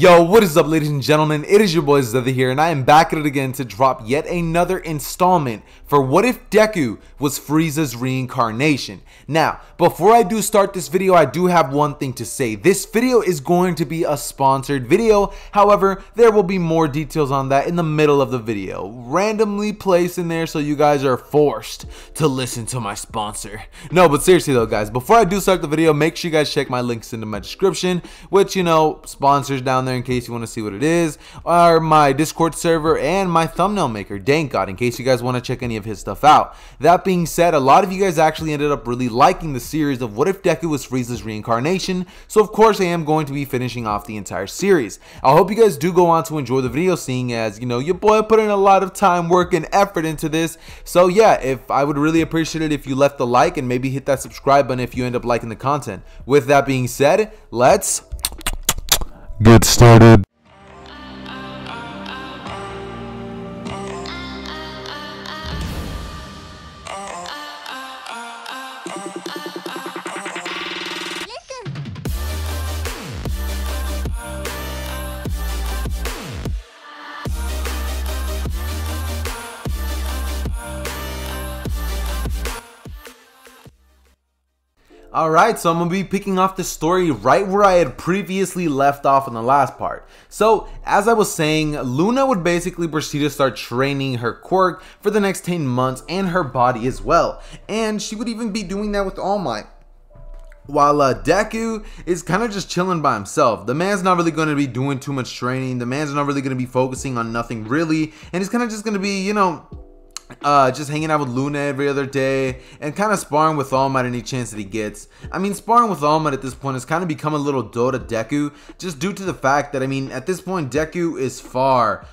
Yo, what is up, ladies and gentlemen? It is your boy Xehther here, and I am back at it again to drop yet another installment for What If Deku Was Frieza's Reincarnation. Now, before I do start this video, I do have one thing to say. This video is going to be a sponsored video. However, there will be more details on that in the middle of the video, randomly placed in there so you guys are forced to listen to my sponsor. No, but seriously though, guys, before I do start the video, make sure you guys check my links into my description, which, you know, sponsors down there in case you want to see what it is, are my Discord server and my thumbnail maker Dank God, in case you guys want to check any of his stuff out. That being said, a lot of you guys actually ended up really liking the series of What If Deku Was Frieza's Reincarnation, so of course I am going to be finishing off the entire series. I hope you guys do go on to enjoy the video, seeing as, you know, your boy put in a lot of time, work, and effort into this. So yeah, if I would really appreciate it if you left a like and maybe hit that subscribe button if you end up liking the content. With that being said, let's get started. Alright, so I'm going to be picking off the story right where I had previously left off in the last part. So, as I was saying, Luna would basically proceed to start training her quirk for the next 10 months and her body as well. And she would even be doing that with All Might, while Deku is kind of just chilling by himself. The man's not really going to be doing too much training. The man's not really going to be focusing on nothing really. And he's kind of just going to be, you know, just hanging out with Luna every other day and kind of sparring with All Might any chance that he gets. I mean, sparring with All Might at this point has kind of become a little dull to Deku, just due to the fact that, I mean, at this point Deku is far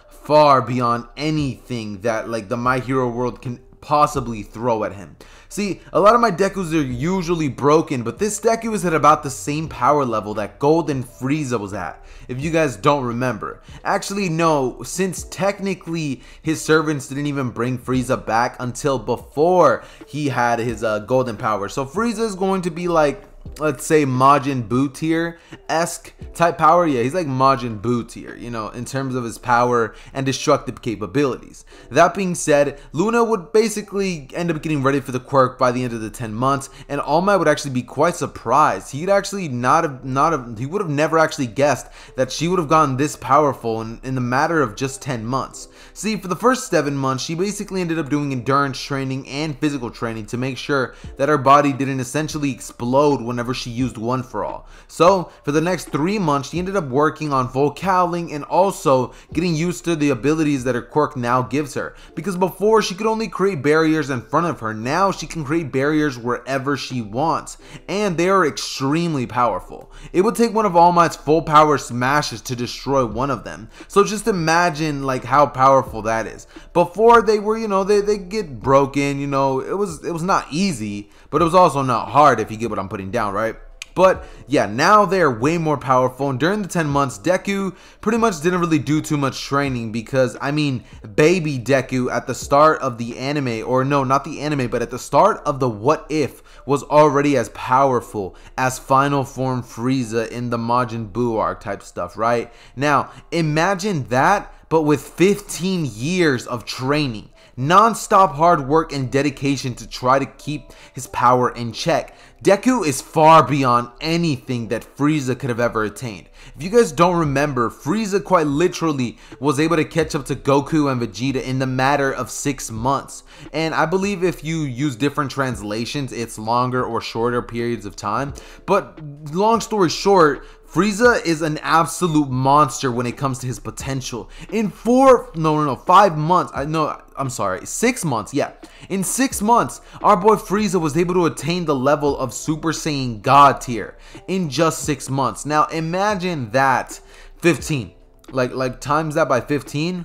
beyond anything that, like, the My Hero world can possibly throw at him. See, a lot of my Dekus are usually broken, but this Deku is at about the same power level that Gold and Frieza was at, if you guys don't remember. Actually, no, since technically his servants didn't even bring Frieza back until before he had his golden power. So Frieza is going to be like, let's say, Majin Buu tier-esque type power. Yeah, he's like Majin Buu tier, you know, in terms of his power and destructive capabilities. That being said, Luna would basically end up getting ready for the quirk by the end of the 10 months, and All Might would actually be quite surprised. He'd actually he would have never actually guessed that she would have gotten this powerful in the matter of just 10 months. See, for the first 7 months, she basically ended up doing endurance training and physical training to make sure that her body didn't essentially explode whenever she used One For All. So for the next 3 months, she ended up working on vocaling and also getting used to the abilities that her quirk now gives her, because before she could only create barriers in front of her. Now she can create barriers wherever she wants, and they are extremely powerful. It would take one of All Might's full power smashes to destroy one of them, so just imagine like how powerful that is. Before, they were, you know, they get broken, you know, it was not easy, but it was also not hard, if you get what I'm putting down, right? But yeah, now they're way more powerful, and during the 10 months, Deku pretty much didn't really do too much training because, I mean, baby Deku at the start of the anime, or no, not the anime, but at the start of the What If, was already as powerful as Final Form Frieza in the Majin Buu arc type stuff, right? Now, imagine that, but with 15 years of training, non-stop hard work and dedication to try to keep his power in check. Deku is far beyond anything that Frieza could have ever attained. If you guys don't remember, Frieza quite literally was able to catch up to Goku and Vegeta in the matter of 6 months. And I believe if you use different translations, it's longer or shorter periods of time. But long story short, Frieza is an absolute monster when it comes to his potential. In 5 months, I'm sorry, 6 months, yeah. In 6 months, our boy Frieza was able to attain the level of Super Saiyan God tier in just 6 months. Now imagine that 15, like times that by 15,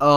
times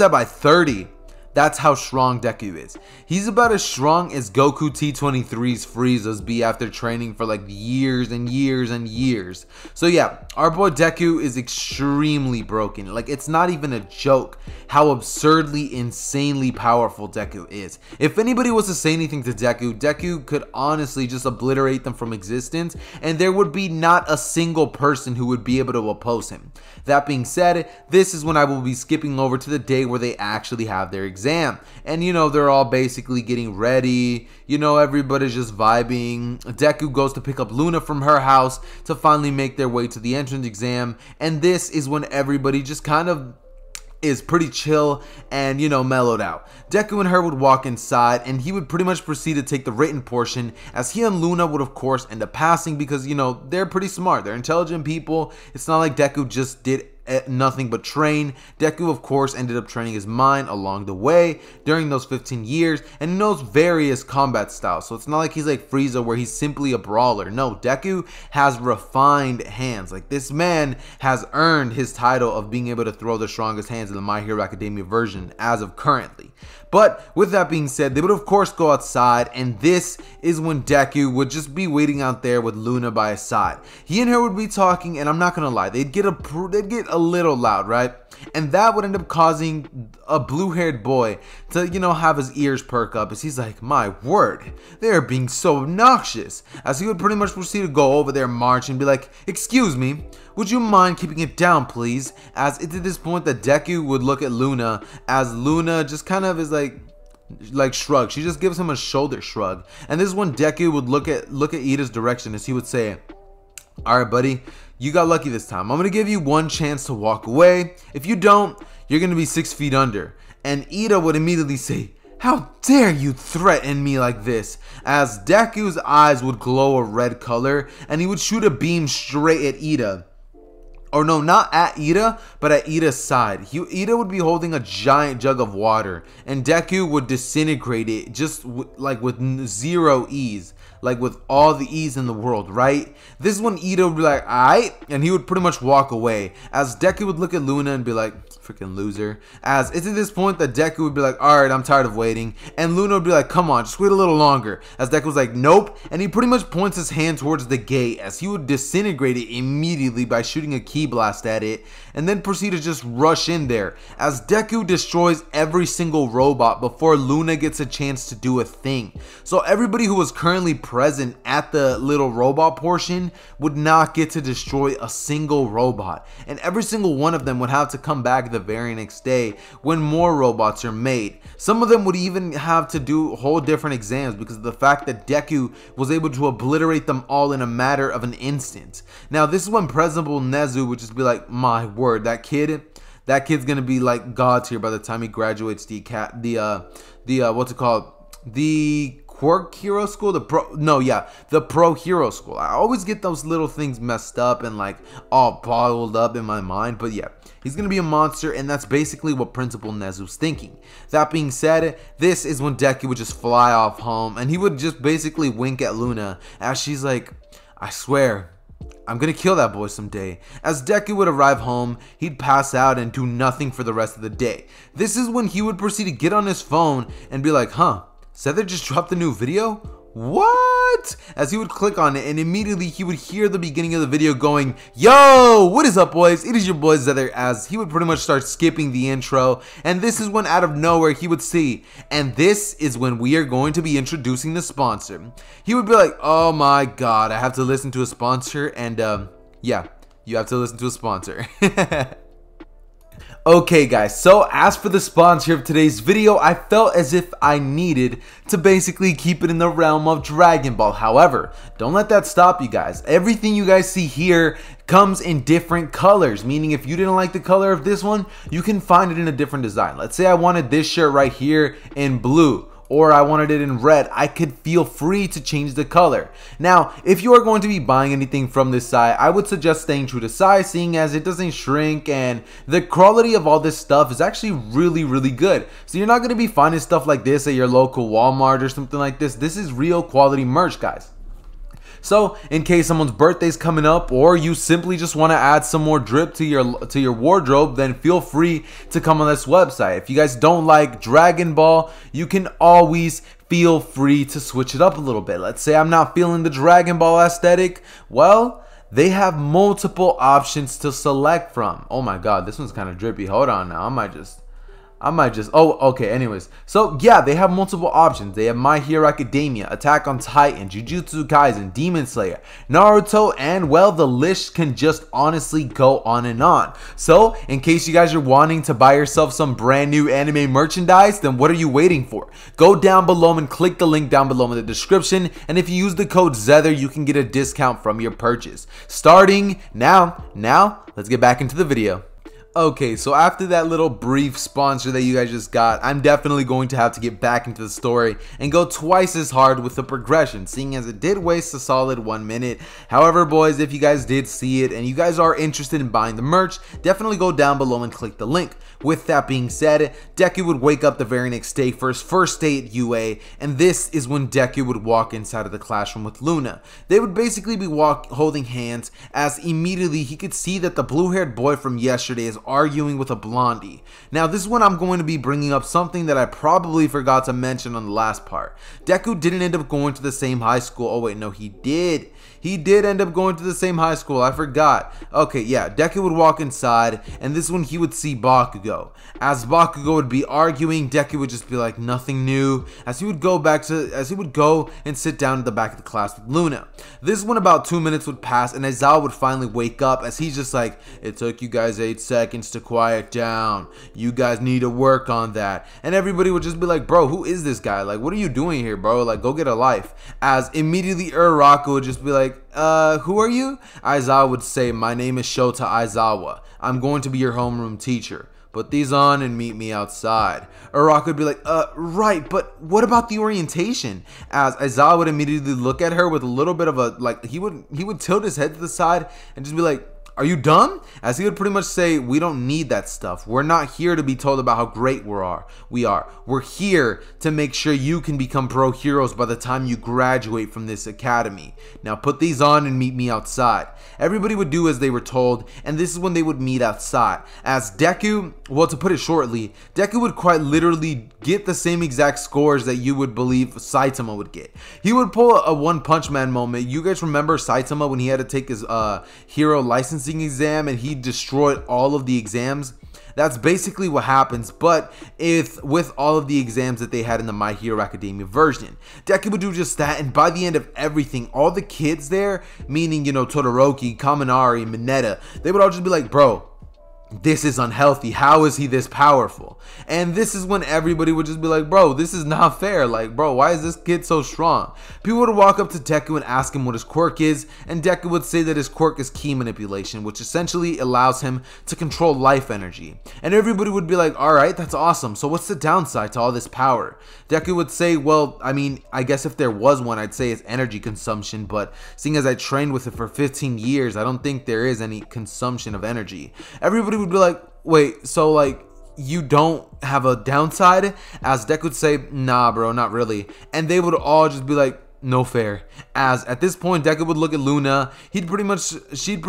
that by 30. That's how strong Deku is. He's about as strong as Goku T23's Frieza's be after training for like years and years and years. So yeah, our boy Deku is extremely broken. Like, it's not even a joke how absurdly, insanely powerful Deku is. If anybody was to say anything to Deku, Deku could honestly just obliterate them from existence, and there would be not a single person who would be able to oppose him. That being said, this is when I will be skipping over to the day where they actually have their exam. And you know, they're all basically getting ready, you know, everybody's just vibing. Deku goes to pick up Luna from her house to finally make their way to the entrance exam, and this is when everybody just kind of is pretty chill and, you know, mellowed out. Deku and her would walk inside, and he would pretty much proceed to take the written portion, as he and Luna would of course end up passing because, you know, they're pretty smart, they're intelligent people. It's not like Deku just did nothing but train. Deku of course ended up training his mind along the way during those 15 years and knows various combat styles, so it's not like he's like Frieza where he's simply a brawler. No, Deku has refined hands. Like, this man has earned his title of being able to throw the strongest hands in the My Hero Academia version as of currently. But with that being said, they would of course go outside, and this is when Deku would just be waiting out there with Luna by his side. He and her would be talking, and I'm not gonna lie, they'd get a little loud, right? And that would end up causing a blue-haired boy to, you know, have his ears perk up, as he's like, my word, they are being so obnoxious, as he would pretty much proceed to go over there, march, and be like, excuse me, would you mind keeping it down, please? As it's at this point that Deku would look at Luna, as Luna just kind of is like shrug. She just gives him a shoulder shrug, and this is when Deku would look at Ida's direction, as he would say, all right, buddy, you got lucky this time. I'm going to give you one chance to walk away. If you don't, you're going to be 6 feet under. And Iida would immediately say, how dare you threaten me like this? As Deku's eyes would glow a red color, and he would shoot a beam straight at Iida. Or no, not at Iida, but at Ida's side. Iida would be holding a giant jug of water, and Deku would disintegrate it just like with zero ease. Like, with all the ease in the world, right? This is when Iida would be like, alright, and he would pretty much walk away, as Deku would look at Luna and be like, freaking loser. As it's at this point that Deku would be like, alright, I'm tired of waiting, and Luna would be like, come on, just wait a little longer, as Deku was like, nope, and he pretty much points his hand towards the gate, as he would disintegrate it immediately by shooting a ki blast at it, and then proceed to just rush in there, as Deku destroys every single robot before Luna gets a chance to do a thing. So everybody who was currently present at the little robot portion would not get to destroy a single robot, and every single one of them would have to come back the very next day when more robots are made. Some of them would even have to do whole different exams because of the fact that Deku was able to obliterate them all in a matter of an instant. Now, this is when President Nezu would just be like, my word, that kid's gonna be like God tier by the time he graduates the Quirk Hero School, the Pro Hero School. I always get those little things messed up and like all bottled up in my mind, but yeah, he's gonna be a monster, and that's basically what Principal Nezu's thinking. That being said, this is when Deku would just fly off home, and he would just basically wink at Luna as she's like, I swear, I'm gonna kill that boy someday. As Deku would arrive home, he'd pass out and do nothing for the rest of the day. This is when he would proceed to get on his phone and be like, huh, Xehther just dropped a new video? What? As he would click on it, and immediately he would hear the beginning of the video going, yo, what is up, boys? It is your boy Xehther, as he would pretty much start skipping the intro, and this is when out of nowhere he would see, and this is when we are going to be introducing the sponsor. He would be like, oh my god, I have to listen to a sponsor, and yeah, you have to listen to a sponsor. Okay guys, so as for the sponsor of today's video, I felt as if I needed to basically keep it in the realm of Dragon Ball. However, don't let that stop you guys. Everything you guys see here comes in different colors, meaning if you didn't like the color of this one, you can find it in a different design. Let's say I wanted this shirt right here in blue, or I wanted it in red, I could feel free to change the color. Now, if you are going to be buying anything from this site, I would suggest staying true to size, seeing as it doesn't shrink, and the quality of all this stuff is actually really, really good. So you're not going to be finding stuff like this at your local Walmart or something like this. This is real quality merch, guys. So in case someone's birthday's coming up or you simply just want to add some more drip to your wardrobe, then feel free to come on this website. If you guys don't like Dragon Ball, you can always feel free to switch it up a little bit. Let's say I'm not feeling the Dragon Ball aesthetic. Well, they have multiple options to select from. Oh my god, this one's kind of drippy. Hold on now. I might just oh, okay, anyways. So yeah, they have multiple options. They have My Hero Academia, Attack on Titan, Jujutsu Kaisen, Demon Slayer, Naruto, and well, the list can just honestly go on and on. So in case you guys are wanting to buy yourself some brand new anime merchandise, then what are you waiting for? Go down below and click the link down below in the description, and if you use the code Xehther, you can get a discount from your purchase starting now. Now let's get back into the video. Okay, so after that little brief sponsor that you guys just got, I'm definitely going to have to get back into the story and go twice as hard with the progression, seeing as it did waste a solid 1 minute. However, boys, if you guys did see it and you guys are interested in buying the merch, definitely go down below and click the link. With that being said, Deku would wake up the very next day for his first day at UA, and this is when Deku would walk inside of the classroom with Luna. They would basically be holding hands, as immediately he could see that the blue-haired boy from yesterday is arguing with a blondie. Now this is when I'm going to be bringing up something that I probably forgot to mention on the last part. Deku didn't end up going to the same high school. Oh wait, no, he did. He did end up going to the same high school. I forgot. Okay, yeah, Deku would walk inside, and this is when he would see Bakugo. As Bakugo would be arguing, Deku would just be like, nothing new, as he would go back to, as he would go and sit down at the back of the class with Luna. This is when about 2 minutes would pass, and Aizawa would finally wake up, as he's just like, it took you guys 8 seconds to quiet down. You guys need to work on that. And everybody would just be like, bro, who is this guy? Like, what are you doing here, bro? Like, go get a life. As immediately Uraraka would just be like, who are you? Aizawa would say, my name is Shota Aizawa. I'm going to be your homeroom teacher. Put these on and meet me outside. Uraraka would be like, right, but what about the orientation? As Aizawa would immediately look at her with a little bit of a, like, he would tilt his head to the side and just be like, are you dumb? As he would pretty much say, we don't need that stuff. We're not here to be told about how great we are. We're here to make sure you can become pro heroes by the time you graduate from this academy. Now put these on and meet me outside. Everybody would do as they were told, and this is when they would meet outside. As Deku, well, to put it shortly, Deku would quite literally get the same exact scores that you would believe Saitama would get. He would pull a One Punch Man moment. You guys remember Saitama when he had to take his hero license exam and he destroyed all of the exams? That's basically what happens, but if with all of the exams that they had in the My Hero Academia version. Deku would do just that, and by the end of everything, all the kids there, meaning, you know, Todoroki, Kaminari, Mineta, they would all just be like, bro, this is unhealthy. How is he this powerful? And this is when everybody would just be like, bro, this is not fair. Like, bro, why is this kid so strong? People would walk up to Deku and ask him what his quirk is, and Deku would say that his quirk is ki manipulation, which essentially allows him to control life energy. And everybody would be like, all right, that's awesome. So what's the downside to all this power? Deku would say, well, I mean, I guess if there was one, I'd say it's energy consumption, but seeing as I trained with it for 15 years, I don't think there is any consumption of energy. Everybody would be like, wait, so like you don't have a downside? As Deku would say, nah bro, not really. And they would all just be like, no fair. As at this point, Deku would look at Luna. She'd pretty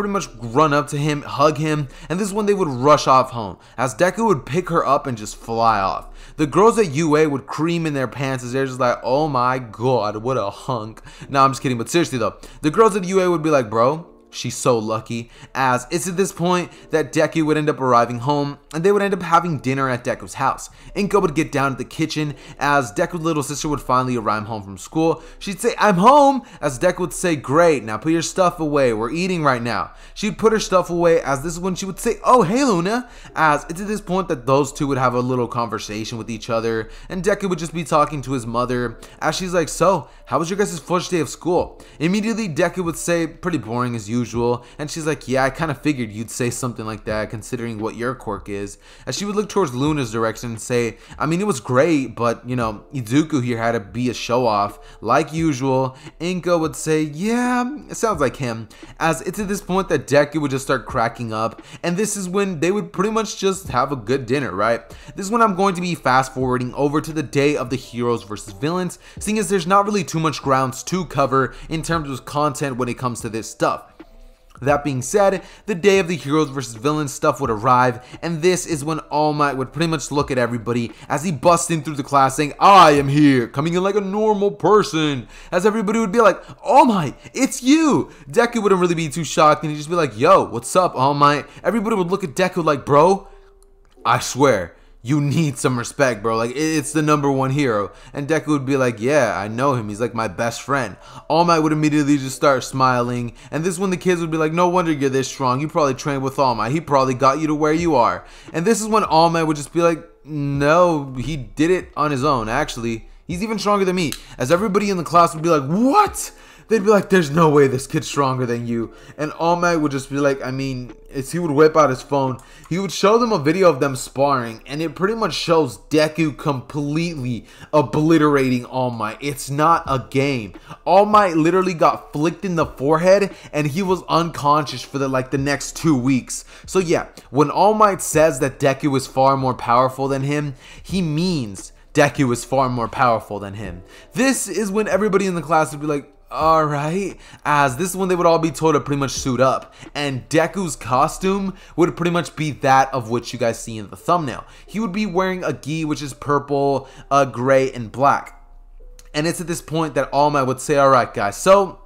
much run up to him, hug him, and this is when they would rush off home, as Deku would pick her up and just fly off. The girls at UA would cream in their pants as they're just like, oh my god, what a hunk. Nah, I'm just kidding, but seriously though, the girls at UA would be like, bro, she's so lucky. As it's at this point that Deku would end up arriving home, and they would end up having dinner at Deku's house. Inko would get down to the kitchen as Deku's little sister would finally arrive home from school. She'd say, I'm home, as Deku would say, great, now put your stuff away, we're eating right now. She'd put her stuff away, as this is when she would say, oh hey Luna, as it's at this point that those two would have a little conversation with each other, and Deku would just be talking to his mother as she's like, so how was your guys' first day of school? Immediately Deku would say, pretty boring as usual. usual, and she's like, yeah, I kind of figured you'd say something like that considering what your quirk is. As she would look towards Luna's direction and say, I mean, it was great, but you know, Izuku here had to be a show-off, like usual. Inko would say, yeah, it sounds like him, as it's at this point that Deku would just start cracking up, and this is when they would pretty much just have a good dinner, right? This is when I'm going to be fast-forwarding over to the day of the heroes versus villains, seeing as there's not really too much grounds to cover in terms of content when it comes to this stuff. That being said, the day of the heroes versus villains stuff would arrive, and this is when All Might would pretty much look at everybody as he busts in through the class saying, I am here, coming in like a normal person, as everybody would be like, All Might, it's you! Deku wouldn't really be too shocked, and he'd just be like, yo, what's up, All Might? Everybody would look at Deku like, bro, I swear, you need some respect, bro. Like, it's the #1 hero. And Deku would be like, yeah, I know him. He's like my best friend. All Might would immediately just start smiling. And this is when the kids would be like, no wonder you're this strong. You probably trained with All Might. He probably got you to where you are. And this is when All Might would just be like, no, he did it on his own. Actually, he's even stronger than me. As everybody in the class would be like, what? They'd be like, there's no way this kid's stronger than you. And All Might would just be like, I mean, as he would whip out his phone, he would show them a video of them sparring, and it pretty much shows Deku completely obliterating All Might. It's not a game. All Might literally got flicked in the forehead, and he was unconscious for the next 2 weeks. So yeah, when All Might says that Deku is far more powerful than him, he means Deku is far more powerful than him. This is when everybody in the class would be like, alright, as this is when they would all be told to pretty much suit up, and Deku's costume would pretty much be that of which you guys see in the thumbnail. He would be wearing a gi, which is purple, gray, and black. And it's at this point that All Might would say, alright guys, so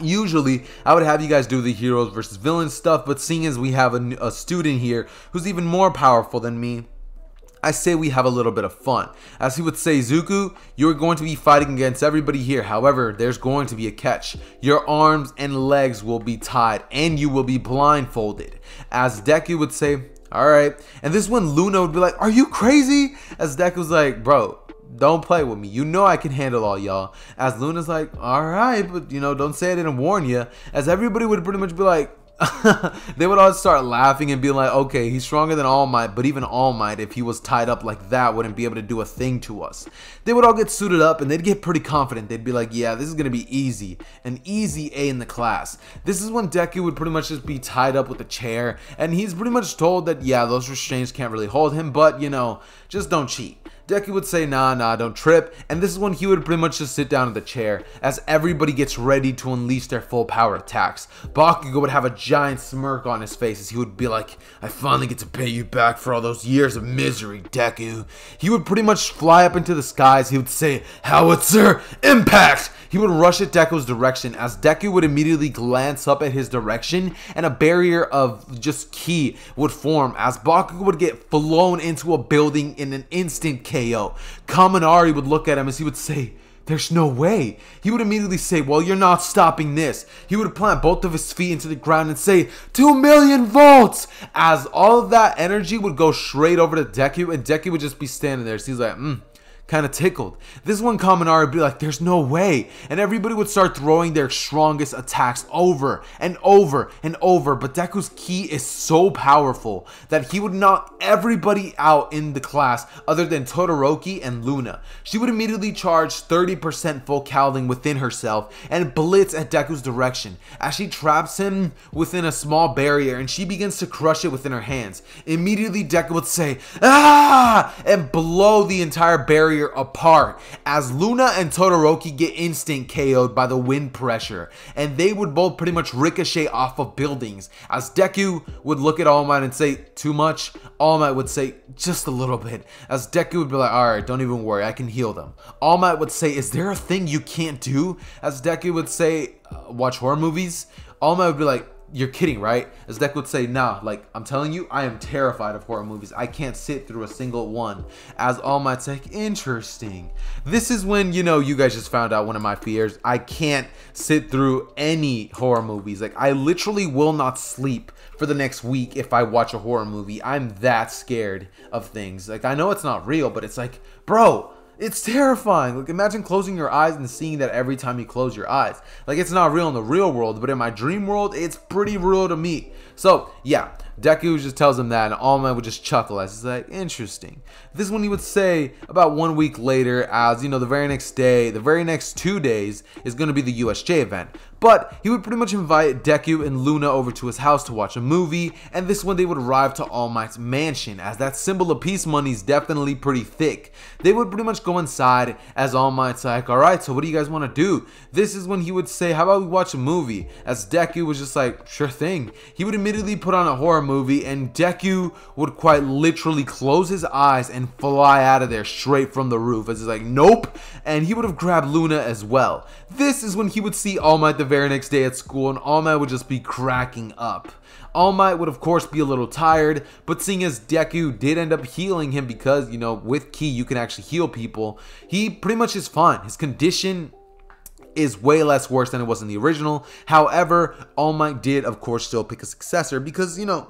usually I would have you guys do the heroes versus villains stuff, but seeing as we have a student here who's even more powerful than me, I say we have a little bit of fun. As he would say, Izuku, you're going to be fighting against everybody here. However, there's going to be a catch. Your arms and legs will be tied, and you will be blindfolded. As Deku would say, all right. And this one, Luna would be like, are you crazy? As Deku was like, bro, don't play with me. You know I can handle all y'all. As Luna's like, all right, but you know, don't say I didn't warn you. As everybody would pretty much be like, they would all start laughing and be like, okay, he's stronger than All Might, but even All Might, if he was tied up like that, wouldn't be able to do a thing to us. They would all get suited up, and they'd get pretty confident. They'd be like, yeah, this is going to be easy, an easy A in the class. This is when Deku would pretty much just be tied up with a chair, and he's pretty much told that, yeah, those restraints can't really hold him, but, you know, just don't cheat. Deku would say, nah, don't trip, and this is when he would pretty much just sit down in the chair as everybody gets ready to unleash their full power attacks. Bakugo would have a giant smirk on his face as he would be like, I finally get to pay you back for all those years of misery, Deku. He would pretty much fly up into the skies. He would say, Howitzer Impact! He would rush at Deku's direction as Deku would immediately glance up at his direction, and a barrier of just ki would form as Bakugo would get flown into a building in an instant KO. Kaminari would look at him as he would say, there's no way. He would immediately say, well, you're not stopping this. He would plant both of his feet into the ground and say, 2,000,000 volts, as all of that energy would go straight over to Deku, and Deku would just be standing there. So he's like, kind of tickled. This one, Kaminari would be like, there's no way, and everybody would start throwing their strongest attacks over and over and over, but Deku's ki is so powerful that he would knock everybody out in the class other than Todoroki and Luna. She would immediately charge 30% full cowling within herself and blitz at Deku's direction as she traps him within a small barrier, and she begins to crush it within her hands. Immediately Deku would say, ah, and blow the entire barrier apart as Luna and Todoroki get instant KO'd by the wind pressure, and they would both pretty much ricochet off of buildings as Deku would look at All Might and say, too much? All Might would say, just a little bit, as Deku would be like, alright, don't even worry, I can heal them. All Might would say, is there a thing you can't do? As Deku would say, watch horror movies? All Might would be like, you're kidding, right? As Deku would say, nah, like, I'm telling you, I am terrified of horror movies. I can't sit through a single one. As All Might's like, interesting. This is when, you know, you guys just found out one of my fears. I can't sit through any horror movies. Like, I literally will not sleep for the next week if I watch a horror movie. I'm that scared of things. Like, I know it's not real, but it's like, bro, It's terrifying. Like, imagine closing your eyes and seeing that every time you close your eyes. Like, it's not real in the real world, but in my dream world, it's pretty real to me. So, yeah, Deku just tells him that, and All Might would just chuckle as he's like, interesting. This is when he would say about 1 week later, as, you know, the very next day, the very next 2 days is going to be the USJ event. But he would pretty much invite Deku and Luna over to his house to watch a movie, and this one they would arrive to All Might's mansion, as that symbol of peace money is definitely pretty thick. They would pretty much go inside as All Might's like, alright, so what do you guys want to do? This is when he would say, how about we watch a movie? As Deku was just like, sure thing. He would immediately put on a horror movie, and Deku would quite literally close his eyes and fly out of there straight from the roof, as he's like, nope, and he would have grabbed Luna as well. This is when he would see All Might the very next day at school, and All Might would just be cracking up. All Might would of course be a little tired, but seeing as Deku did end up healing him, because, you know, with ki you can actually heal people, he pretty much is fine. His condition is way less worse than it was in the original. However, All Might did of course still pick a successor, because, you know,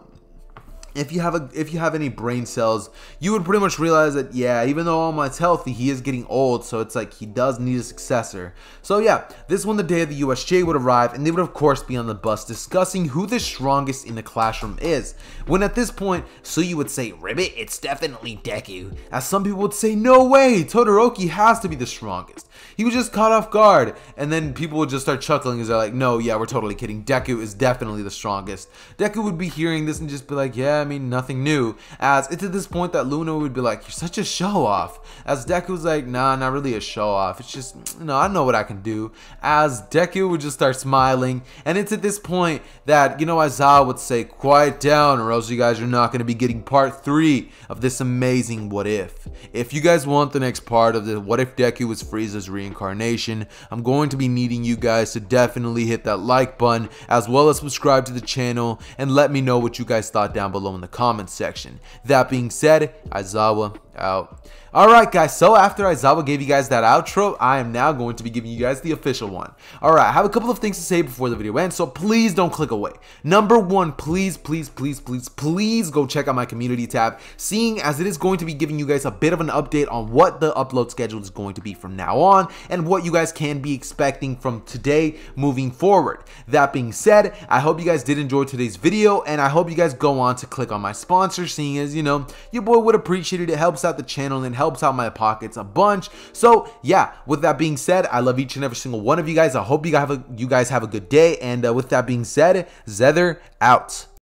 if you have any brain cells, you would pretty much realize that, yeah, even though All Might's healthy, he is getting old, so it's like he does need a successor. So yeah, this one the day of the USJ would arrive, and they would of course be on the bus discussing who the strongest in the classroom is. When at this point, Suyu would say, ribbit, it's definitely Deku. As some people would say, no way, Todoroki has to be the strongest. He was just caught off guard, and then people would just start chuckling as they're like, no, yeah, we're totally kidding. Deku is definitely the strongest. Deku would be hearing this and just be like, yeah, I mean, nothing new, as it's at this point that Luna would be like, you're such a show-off, as Deku's like, nah, not really a show-off, it's just, no, I know what I can do, as Deku would just start smiling, and it's at this point that, you know, Aizawa would say, quiet down, or else you guys are not going to be getting part 3 of this amazing what if. If you guys want the next part of the what if Deku was Frieza's reincarnation, I'm going to be needing you guys to definitely hit that like button, as well as subscribe to the channel, and let me know what you guys thought down below in the comments section. That being said, Aizawa out. Alright guys, so after Aizawa gave you guys that outro, I am now going to be giving you guys the official one. Alright, I have a couple of things to say before the video ends, so please don't click away. Number one, please go check out my community tab, seeing as it is going to be giving you guys a bit of an update on what the upload schedule is going to be from now on, and what you guys can be expecting from today moving forward. That being said, I hope you guys did enjoy today's video, and I hope you guys go on to click on my sponsor, seeing as, you know, your boy would appreciate it. It helps out the channel and helps out my pockets a bunch. So yeah, with that being said, I love each and every single one of you guys. I hope you guys have a good day, and with that being said, Xehther out.